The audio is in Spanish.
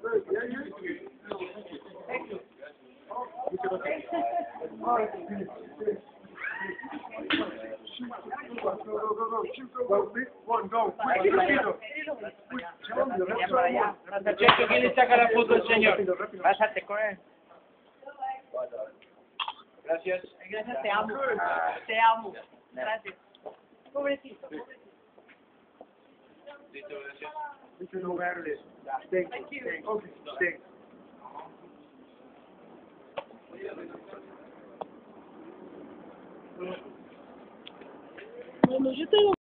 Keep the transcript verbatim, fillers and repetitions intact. ¿Quién le saca la foto al señor? Pásate con él. Gracias. Gracias, te amo. Te amo. Gracias. Pobrecito, pobrecito. Listo, gracias. Mucho no verles. Tengo, tengo, tengo. Bueno, yo tengo...